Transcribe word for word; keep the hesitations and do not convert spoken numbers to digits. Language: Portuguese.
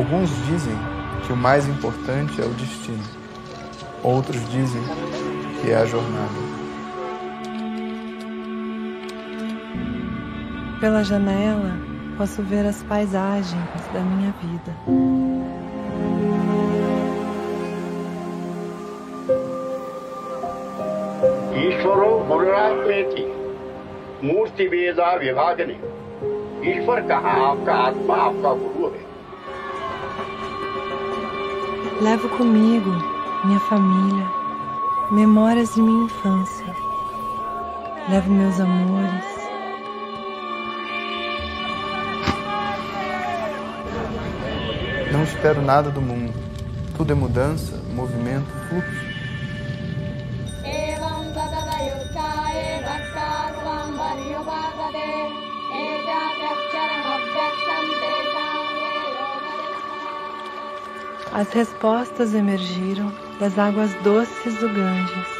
Alguns dizem que o mais importante é o destino. Outros dizem que é a jornada. Pela janela, posso ver as paisagens da minha vida. Ishvaro Bhagavati Murti Veda Vibhagani Ishvar kaha aapka atma aapka guru hai. Levo comigo minha família, memórias de minha infância. Levo meus amores. Não espero nada do mundo. Tudo é mudança, movimento, fluxo. As respostas emergiram das águas doces do Ganges.